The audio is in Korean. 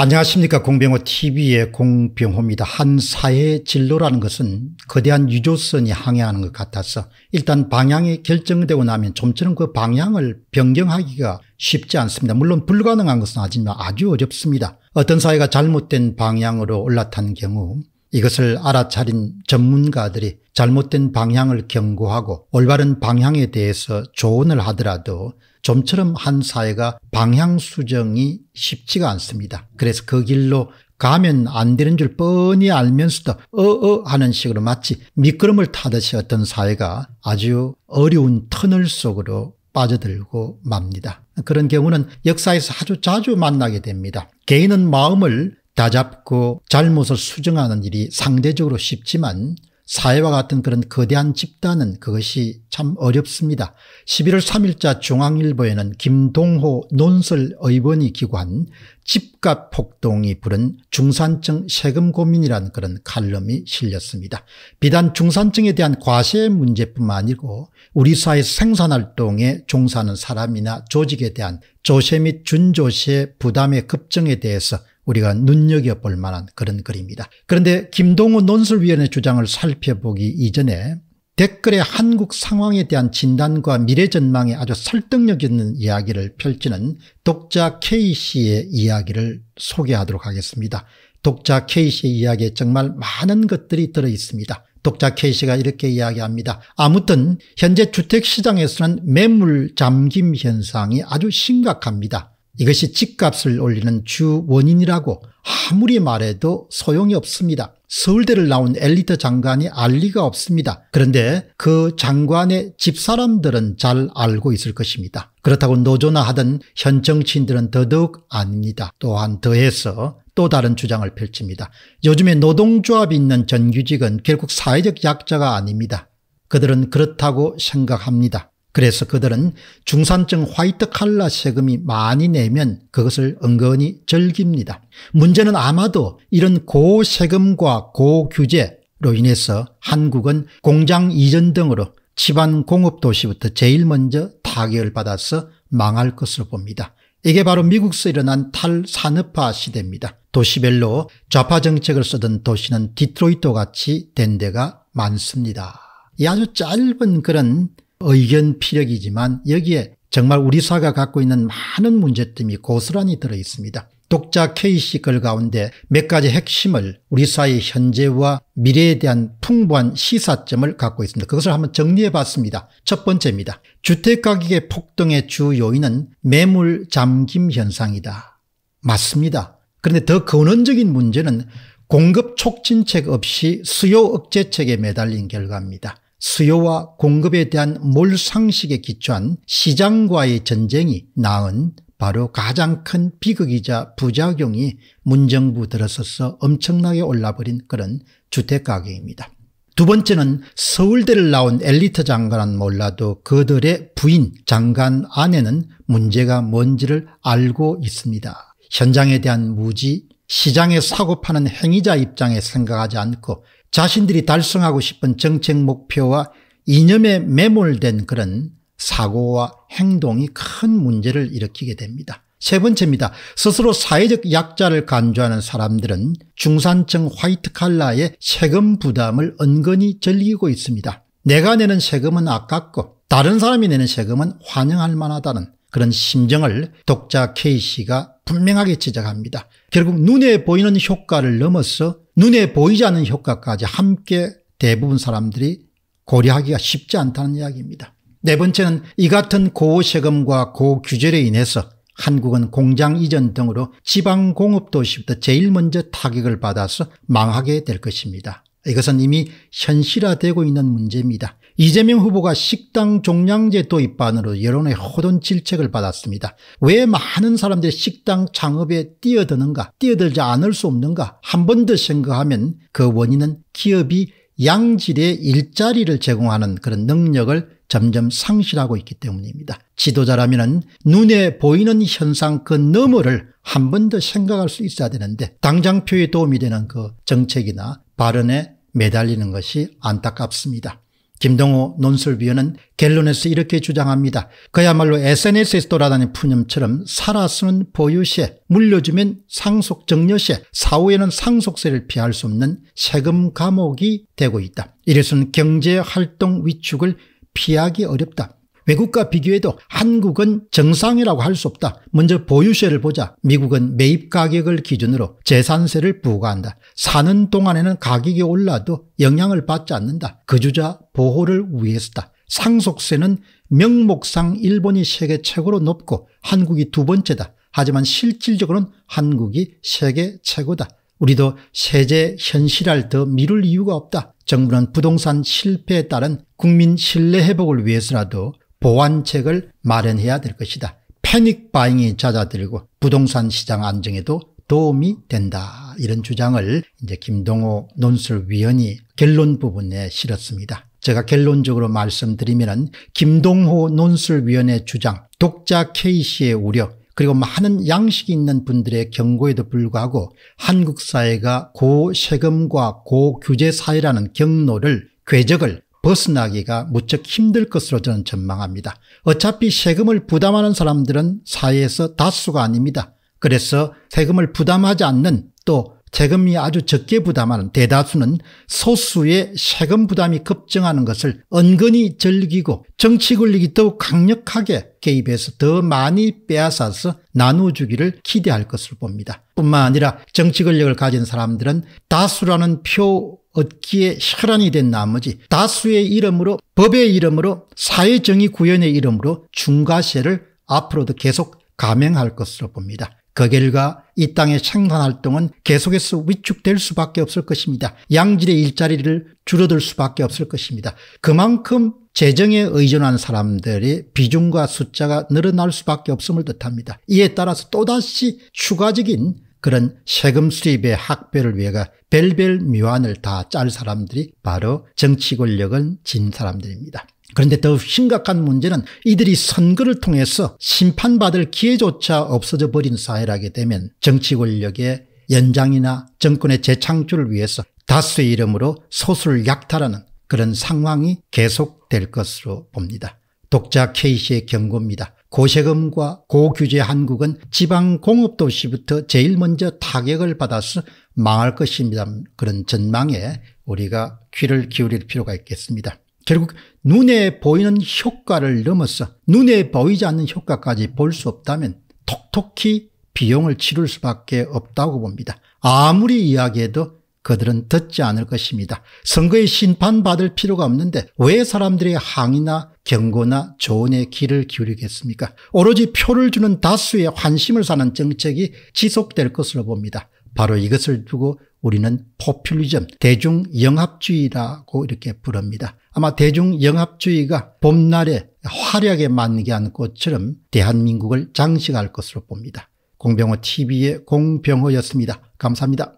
안녕하십니까. 공병호TV의 공병호입니다. 한 사회의 진로라는 것은 거대한 유조선이 항해하는 것 같아서 일단 방향이 결정되고 나면 좀처럼 그 방향을 변경하기가 쉽지 않습니다. 물론 불가능한 것은 아니지만 아주 어렵습니다. 어떤 사회가 잘못된 방향으로 올라탄 경우 이것을 알아차린 전문가들이 잘못된 방향을 경고하고 올바른 방향에 대해서 조언을 하더라도 좀처럼 한 사회가 방향 수정이 쉽지가 않습니다. 그래서 그 길로 가면 안 되는 줄 뻔히 알면서도 하는 식으로 마치 미끄럼을 타듯이 어떤 사회가 아주 어려운 터널 속으로 빠져들고 맙니다. 그런 경우는 역사에서 아주 자주 만나게 됩니다. 개인은 마음을 다잡고 잘못을 수정하는 일이 상대적으로 쉽지만 사회와 같은 그런 거대한 집단은 그것이 참 어렵습니다. 11월 3일자 중앙일보에는 김동호 논설의원이 기고한 집값 폭동이 부른 중산층 세금 고민이라는 그런 칼럼이 실렸습니다. 비단 중산층에 대한 과세의 문제뿐만 아니고 우리 사회 생산활동에 종사하는 사람이나 조직에 대한 조세 및 준조세 부담의 급증에 대해서 우리가 눈여겨볼 만한 그런 글입니다. 그런데 김동호 논설위원의 주장을 살펴보기 이전에 댓글에 한국 상황에 대한 진단과 미래 전망에 아주 설득력 있는 이야기를 펼치는 독자 K씨의 이야기를 소개하도록 하겠습니다. 독자 K씨의 이야기에 정말 많은 것들이 들어있습니다. 독자 K씨가 이렇게 이야기합니다. 아무튼 현재 주택시장에서는 매물 잠김 현상이 아주 심각합니다. 이것이 집값을 올리는 주 원인이라고 아무리 말해도 소용이 없습니다. 서울대를 나온 엘리트 장관이 알 리가 없습니다. 그런데 그 장관의 집사람들은 잘 알고 있을 것입니다. 그렇다고 노조나 하던 현 정치인들은 더더욱 아닙니다. 또한 더해서 또 다른 주장을 펼칩니다. 요즘에 노동조합이 있는 정규직은 결국 사회적 약자가 아닙니다. 그들은 그렇다고 생각합니다. 그래서 그들은 중산층 화이트칼라 세금이 많이 내면 그것을 은근히 즐깁니다. 문제는 아마도 이런 고세금과 고규제로 인해서 한국은 공장 이전 등으로 지방 공업도시부터 제일 먼저 타격을 받아서 망할 것으로 봅니다. 이게 바로 미국에서 일어난 탈산업화 시대입니다. 도시별로 좌파 정책을 쓰던 도시는 디트로이트 같이 된 데가 많습니다. 이 아주 짧은 그런 의견 피력이지만 여기에 정말 우리 사회가 갖고 있는 많은 문제점이 고스란히 들어 있습니다. 독자 K씨 글 가운데 몇 가지 핵심을 우리 사회의 현재와 미래에 대한 풍부한 시사점을 갖고 있습니다. 그것을 한번 정리해 봤습니다. 첫 번째입니다. 주택가격의 폭등의 주 요인은 매물 잠김 현상이다. 맞습니다. 그런데 더 근원적인 문제는 공급 촉진책 없이 수요 억제책에 매달린 결과입니다. 수요와 공급에 대한 몰상식에 기초한 시장과의 전쟁이 낳은 바로 가장 큰 비극이자 부작용이 문정부 들어서서 엄청나게 올라버린 그런 주택가격입니다. 두 번째는 서울대를 나온 엘리트 장관은 몰라도 그들의 부인, 장관 아내는 문제가 뭔지를 알고 있습니다. 현장에 대한 무지, 시장에 사고파는 행위자 입장에 생각하지 않고 자신들이 달성하고 싶은 정책 목표와 이념에 매몰된 그런 사고와 행동이 큰 문제를 일으키게 됩니다. 세 번째입니다. 스스로 사회적 약자를 간주하는 사람들은 중산층 화이트칼라의 세금 부담을 은근히 즐기고 있습니다. 내가 내는 세금은 아깝고 다른 사람이 내는 세금은 환영할 만하다는 그런 심정을 독자 K씨가 분명하게 지적합니다. 결국 눈에 보이는 효과를 넘어서 눈에 보이지 않는 효과까지 함께 대부분 사람들이 고려하기가 쉽지 않다는 이야기입니다. 네 번째는 이 같은 고세금과 고규제로 인해서 한국은 공장 이전 등으로 지방공업도시부터 제일 먼저 타격을 받아서 망하게 될 것입니다. 이것은 이미 현실화되고 있는 문제입니다. 이재명 후보가 식당 종량제 도입안으로 여론의 호돈 질책을 받았습니다. 왜 많은 사람들이 식당 창업에 뛰어드는가, 뛰어들지 않을 수 없는가. 한 번 더 생각하면 그 원인은 기업이 양질의 일자리를 제공하는 그런 능력을 점점 상실하고 있기 때문입니다. 지도자라면 눈에 보이는 현상 그 너머를 한 번 더 생각할 수 있어야 되는데 당장표에 도움이 되는 그 정책이나 발언에 매달리는 것이 안타깝습니다. 김동호 논술위원은 결론에서 이렇게 주장합니다. 그야말로 SNS에서 돌아다니는 푸념처럼 살아쓰는 보유세, 물려주면 상속증여세, 사후에는 상속세를 피할 수 없는 세금 감옥이 되고 있다. 이래서는 경제활동 위축을 피하기 어렵다. 외국과 비교해도 한국은 정상이라고 할 수 없다. 먼저 보유세를 보자. 미국은 매입 가격을 기준으로 재산세를 부과한다. 사는 동안에는 가격이 올라도 영향을 받지 않는다. 거주자 보호를 위해서다. 상속세는 명목상 일본이 세계 최고로 높고 한국이 두 번째다. 하지만 실질적으로는 한국이 세계 최고다. 우리도 세제 현실화를 더 미룰 이유가 없다. 정부는 부동산 실패에 따른 국민 신뢰 회복을 위해서라도 보완책을 마련해야 될 것이다. 패닉 바잉이 잦아들고 부동산 시장 안정에도 도움이 된다. 이런 주장을 이제 김동호 논술위원이 결론 부분에 실었습니다. 제가 결론적으로 말씀드리면은 김동호 논술위원의 주장, 독자 K씨의 우려, 그리고 많은 양식이 있는 분들의 경고에도 불구하고 한국 사회가 고세금과 고규제 사회라는 경로를, 궤적을 벗어나기가 무척 힘들 것으로 저는 전망합니다. 어차피 세금을 부담하는 사람들은 사회에서 다수가 아닙니다. 그래서 세금을 부담하지 않는, 또 세금이 아주 적게 부담하는 대다수는 소수의 세금 부담이 급증하는 것을 은근히 즐기고 정치 권력이 더욱 강력하게 개입해서 더 많이 빼앗아서 나눠주기를 기대할 것으로 봅니다. 뿐만 아니라 정치 권력을 가진 사람들은 다수라는 표 얻기에 혈안이 된 나머지 다수의 이름으로, 법의 이름으로, 사회정의 구현의 이름으로 중과세를 앞으로도 계속 감행할 것으로 봅니다. 그 결과 이 땅의 생산활동은 계속해서 위축될 수밖에 없을 것입니다. 양질의 일자리를 줄어들 수밖에 없을 것입니다. 그만큼 재정에 의존한 사람들의 비중과 숫자가 늘어날 수밖에 없음을 뜻합니다. 이에 따라서 또다시 추가적인 그런 세금 수입의 학별을 위해서 별별 묘안을 다 짤 사람들이 바로 정치 권력을 진 사람들입니다. 그런데 더 심각한 문제는 이들이 선거를 통해서 심판받을 기회조차 없어져 버린 사회라게 되면 정치 권력의 연장이나 정권의 재창출을 위해서 다수의 이름으로 소수를 약탈하는 그런 상황이 계속될 것으로 봅니다. 독자 K씨의 경고입니다. 고세금과 고규제 한국은 지방공업도시부터 제일 먼저 타격을 받아서 망할 것입니다. 그런 전망에 우리가 귀를 기울일 필요가 있겠습니다. 결국 눈에 보이는 효과를 넘어서 눈에 보이지 않는 효과까지 볼 수 없다면 톡톡히 비용을 치를 수밖에 없다고 봅니다. 아무리 이야기해도 그들은 듣지 않을 것입니다. 선거에 심판받을 필요가 없는데 왜 사람들의 항의나 경고나 조언에 귀를 기울이겠습니까? 오로지 표를 주는 다수의 환심을 사는 정책이 지속될 것으로 봅니다. 바로 이것을 두고 우리는 포퓰리즘, 대중영합주의라고 이렇게 부릅니다. 아마 대중영합주의가 봄날에 화려하게 만개한 꽃처럼 대한민국을 장식할 것으로 봅니다. 공병호 TV의 공병호였습니다. 감사합니다.